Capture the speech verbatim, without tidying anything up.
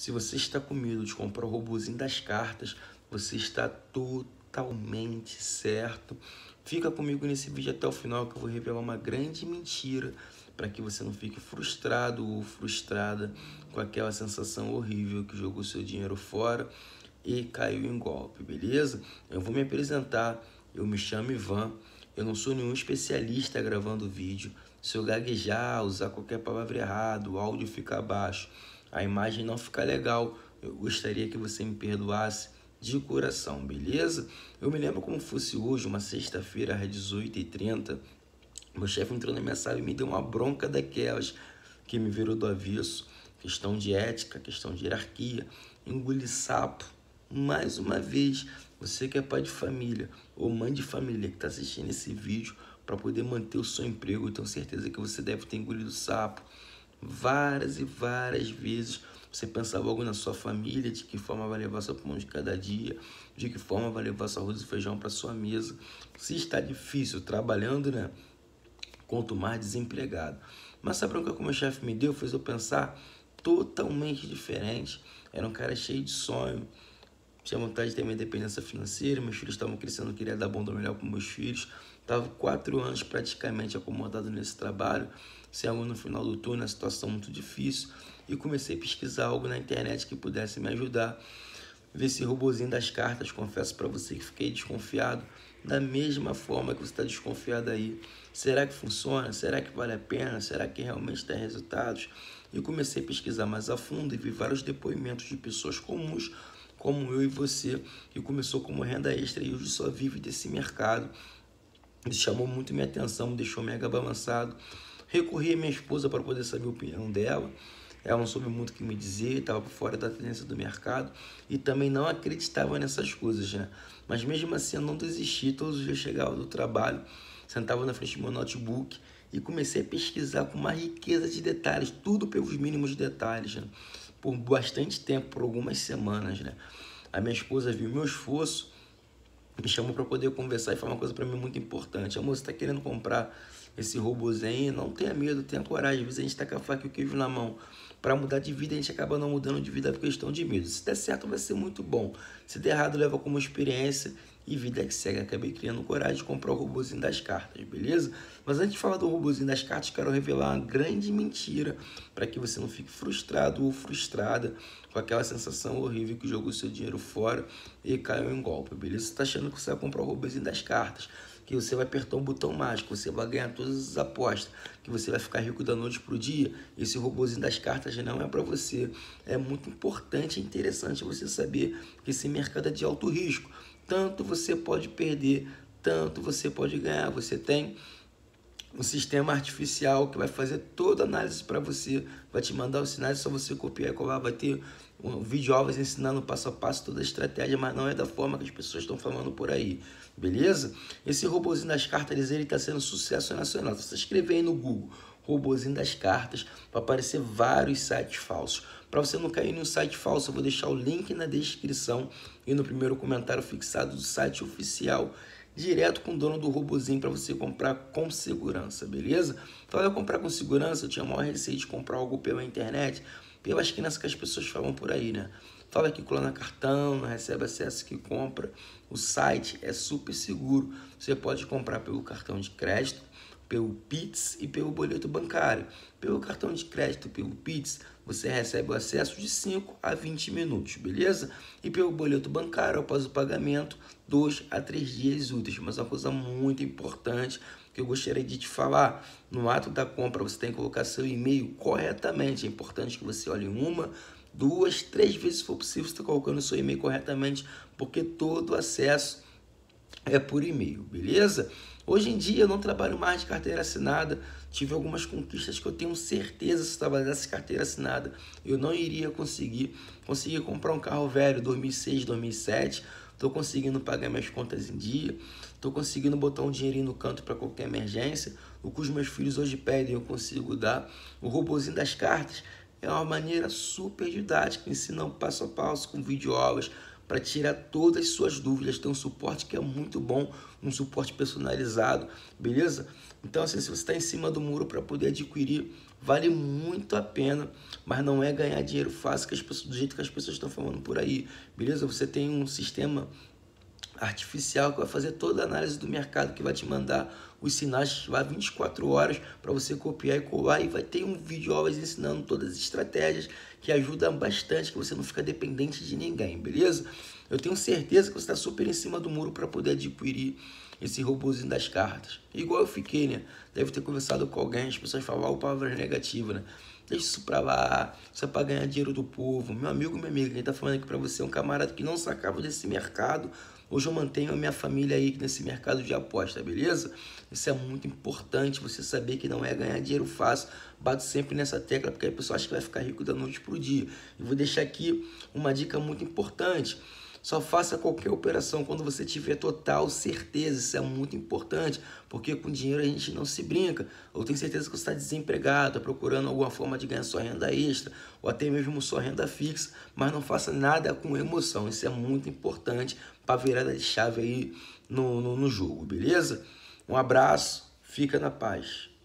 Se você está com medo de comprar o robozinho das cartas, você está totalmente certo. Fica comigo nesse vídeo até o final que eu vou revelar uma grande mentira para que você não fique frustrado ou frustrada com aquela sensação horrível que jogou seu dinheiro fora e caiu em golpe, beleza? Eu vou me apresentar, eu me chamo Ivan, eu não sou nenhum especialista gravando vídeo. Se eu gaguejar, usar qualquer palavra errada, o áudio ficar baixo, a imagem não ficar legal, eu gostaria que você me perdoasse de coração, beleza? Eu me lembro como fosse hoje, uma sexta-feira às dezoito e trinta, meu chefe entrou na minha sala e me deu uma bronca daquelas que me virou do avesso. Questão de ética, questão de hierarquia, engoli sapo. Mais uma vez, você que é pai de família ou mãe de família que está assistindo esse vídeo para poder manter o seu emprego, eu tenho certeza que você deve ter engolido sapo várias e várias vezes. Você pensa logo na sua família, de que forma vai levar seu pão de cada dia, de que forma vai levar seu arroz e feijão para sua mesa. Se está difícil trabalhando, né? Quanto mais desempregado. Mas a bronca que o meu chefe me deu fez eu pensar totalmente diferente. Era um cara cheio de sonho. Tinha vontade de ter minha independência financeira, meus filhos estavam crescendo, eu queria dar bom do melhor para meus filhos. Estava quatro anos praticamente acomodado nesse trabalho, sem algo no final do turno, uma situação muito difícil. E comecei a pesquisar algo na internet que pudesse me ajudar. Ver esse robozinho das cartas, confesso para você que fiquei desconfiado, da mesma forma que você está desconfiado aí. Será que funciona? Será que vale a pena? Será que realmente tem resultados? E comecei a pesquisar mais a fundo e vi vários depoimentos de pessoas comuns, como eu e você, que começou como renda extra e hoje só vive desse mercado. Isso chamou muito minha atenção, me deixou mega balançado. Recorri a minha esposa para poder saber a opinião dela. Ela não soube muito o que me dizer, estava fora da tendência do mercado e também não acreditava nessas coisas, né? Mas mesmo assim eu não desisti, todos os dias chegava do trabalho, sentava na frente do meu notebook e comecei a pesquisar com uma riqueza de detalhes, tudo pelos mínimos detalhes, né? Por bastante tempo, por algumas semanas, né? A minha esposa viu meu esforço, me chamou para poder conversar e falar uma coisa para mim muito importante. Amor, você está querendo comprar esse robozinho? Não tenha medo, tenha coragem. Às vezes a gente está com a faca e o queijo na mão. Para mudar de vida, a gente acaba não mudando de vida por questão de medo. Se der certo, vai ser muito bom. Se der errado, leva como experiência e vida que segue. Acabei criando coragem de comprar o robozinho das cartas, beleza? Mas antes de falar do robozinho das cartas, quero revelar uma grande mentira para que você não fique frustrado ou frustrada com aquela sensação horrível que jogou seu dinheiro fora e caiu em golpe, beleza? Você está achando que você vai comprar o robozinho das cartas, que você vai apertar um botão mágico, você vai ganhar todas as apostas, que você vai ficar rico da noite para o dia. Esse robozinho das cartas não é para você. É muito importante e interessante você saber que esse mercado é de alto risco. Tanto você pode perder, tanto você pode ganhar. Você tem um sistema artificial que vai fazer toda a análise para você, vai te mandar os sinais, é só você copiar e colar, vai ter um vídeo aulas ensinando passo a passo toda a estratégia, mas não é da forma que as pessoas estão falando por aí, beleza? Esse robozinho das cartas, ele está sendo sucesso nacional. Se você escrever aí no Google, robozinho das cartas, para aparecer vários sites falsos. Para você não cair em um site falso, eu vou deixar o link na descrição e no primeiro comentário fixado do site oficial, direto com o dono do robozinho para você comprar com segurança, beleza? Então, eu comprar com segurança, eu tinha a maior receio de comprar algo pela internet, pelas crianças que as pessoas falam por aí, né? Fala que clona cartão, não recebe acesso que compra. O site é super seguro. Você pode comprar pelo cartão de crédito, pelo Pix e pelo boleto bancário. Pelo cartão de crédito, pelo Pix, você recebe o acesso de cinco a vinte minutos, beleza? E pelo boleto bancário, após o pagamento, dois a três dias úteis. Mas uma coisa muito importante que eu gostaria de te falar: no ato da compra, você tem que colocar seu e-mail corretamente. É importante que você olhe uma, duas, três vezes, se for possível, você está colocando seu e-mail corretamente, porque todo acesso é por e-mail, beleza? Hoje em dia eu não trabalho mais de carteira assinada, tive algumas conquistas que eu tenho certeza se trabalhasse carteira assinada eu não iria conseguir. Consegui comprar um carro velho, dois mil e seis, dois mil e sete, estou conseguindo pagar minhas contas em dia, estou conseguindo botar um dinheirinho no canto para qualquer emergência, o que os meus filhos hoje pedem eu consigo dar. O robozinho das cartas é uma maneira super didática, ensina passo a passo com videoaulas, para tirar todas as suas dúvidas, tem um suporte que é muito bom, um suporte personalizado, beleza? Então, assim, se você está em cima do muro para poder adquirir vale muito a pena, mas não é ganhar dinheiro fácil que as pessoas, do jeito que as pessoas estão falando por aí, beleza? Você tem um sistema artificial que vai fazer toda a análise do mercado, que vai te mandar os sinais lá vinte e quatro horas para você copiar e colar, e vai ter um vídeo aulas ensinando todas as estratégias que ajudam bastante, que você não fica dependente de ninguém, beleza? Eu tenho certeza que você está super em cima do muro para poder adquirir esse robozinho das cartas. Igual eu fiquei, né? Deve ter conversado com alguém, as pessoas falavam palavras negativas, né? Deixa isso pra lá, isso é pra ganhar dinheiro do povo. Meu amigo, minha amiga, quem tá falando aqui pra você é um camarada que não sacava desse mercado. Hoje eu mantenho a minha família aí nesse mercado de aposta, beleza? Isso é muito importante, você saber que não é ganhar dinheiro fácil. Bato sempre nessa tecla, porque aí o pessoal acha que vai ficar rico da noite pro dia. E vou deixar aqui uma dica muito importante. Só faça qualquer operação quando você tiver total certeza. Isso é muito importante, porque com dinheiro a gente não se brinca. Eu tenho certeza que você está desempregado, está procurando alguma forma de ganhar sua renda extra, ou até mesmo sua renda fixa, mas não faça nada com emoção. Isso é muito importante para a virada de chave aí no, no, no jogo, beleza? Um abraço, fica na paz.